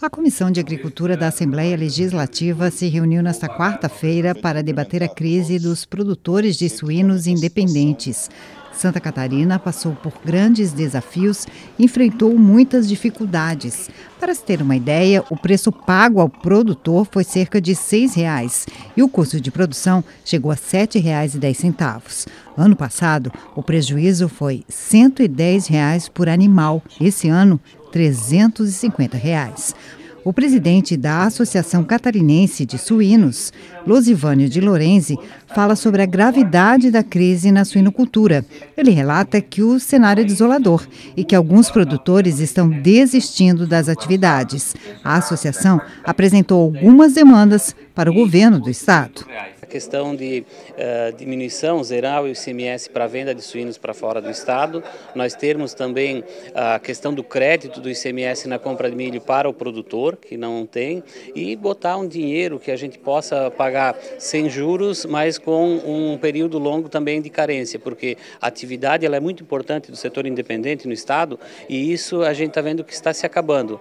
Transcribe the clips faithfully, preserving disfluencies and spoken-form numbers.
A Comissão de Agricultura da Assembleia Legislativa se reuniu nesta quarta-feira para debater a crise dos produtores de suínos independentes. Santa Catarina passou por grandes desafios, enfrentou muitas dificuldades. Para se ter uma ideia, o preço pago ao produtor foi cerca de seis reais e o custo de produção chegou a sete reais e dez centavos. Ano passado, o prejuízo foi cento e dez reais por animal. Esse ano, trezentos e cinquenta reais. O presidente da Associação Catarinense de Suínos, Lusivânio de Lorenzi, fala sobre a gravidade da crise na suinocultura. Ele relata que o cenário é desolador e que alguns produtores estão desistindo das atividades. A associação apresentou algumas demandas para o governo do estado. A questão de uh, diminuição, zerar o I C M S para a venda de suínos para fora do estado, nós temos também a questão do crédito do I C M S na compra de milho para o produtor, que não tem, e botar um dinheiro que a gente possa pagar sem juros, mas com um período longo também de carência, porque a atividade ela é muito importante do setor independente no estado e isso a gente está vendo que está se acabando.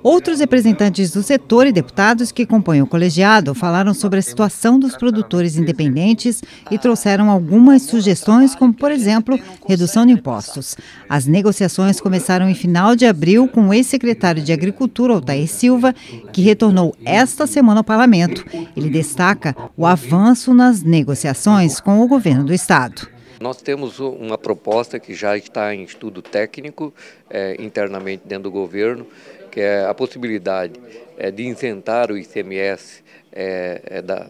Outros representantes do setor e deputados que compõem o colegiado falaram sobre a situação dos produtores independentes e trouxeram algumas sugestões, como, por exemplo, redução de impostos. As negociações começaram em final de abril com o ex-secretário de Agricultura, Altair Silva, que retornou esta semana ao parlamento. Ele destaca o avanço nas negociações com o governo do estado. Nós temos uma proposta que já está em estudo técnico, é, internamente dentro do governo, que é a possibilidade é, de isentar o I C M S é, é, da,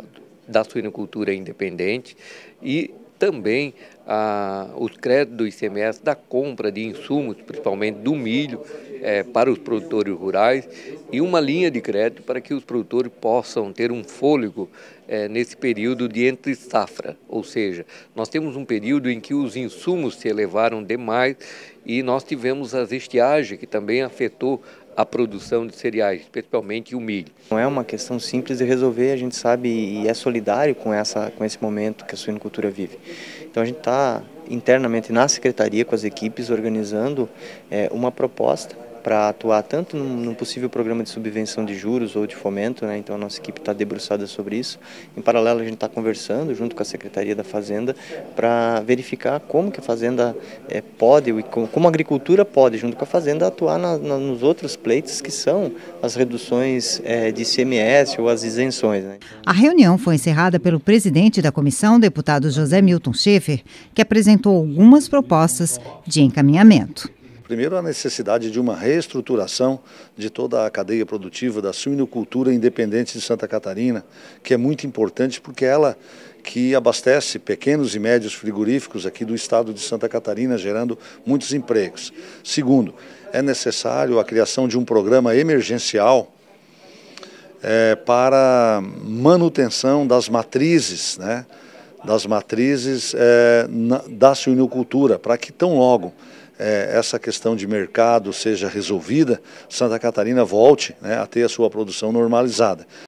da suinocultura independente e também a, os créditos do I C M S da compra de insumos, principalmente do milho, é, para os produtores rurais e uma linha de crédito para que os produtores possam ter um fôlego é, nesse período de entre safra. Ou seja, nós temos um período em que os insumos se elevaram demais e nós tivemos as estiagens que também afetou a produção de cereais, especialmente o milho. Não é uma questão simples de resolver, a gente sabe e é solidário com, essa, com esse momento que a suinocultura vive. Então a gente está internamente na secretaria com as equipes organizando é, uma proposta para atuar tanto num, num possível programa de subvenção de juros ou de fomento, né? Então a nossa equipe está debruçada sobre isso. Em paralelo a gente está conversando junto com a Secretaria da Fazenda para verificar como que a Fazenda é, pode, como a agricultura pode, junto com a Fazenda, atuar na, na, nos outros pleitos que são as reduções é, de I C M S ou as isenções. Né? A reunião foi encerrada pelo presidente da comissão, deputado José Milton Schaffer, que apresentou algumas propostas de encaminhamento. Primeiro, a necessidade de uma reestruturação de toda a cadeia produtiva da suinocultura independente de Santa Catarina, que é muito importante porque ela que abastece pequenos e médios frigoríficos aqui do estado de Santa Catarina, gerando muitos empregos. Segundo, é necessário a criação de um programa emergencial é, para manutenção das matrizes, né, das matrizes é, na, da suinocultura, para que tão logo essa questão de mercado seja resolvida, Santa Catarina volte, né, a ter a sua produção normalizada.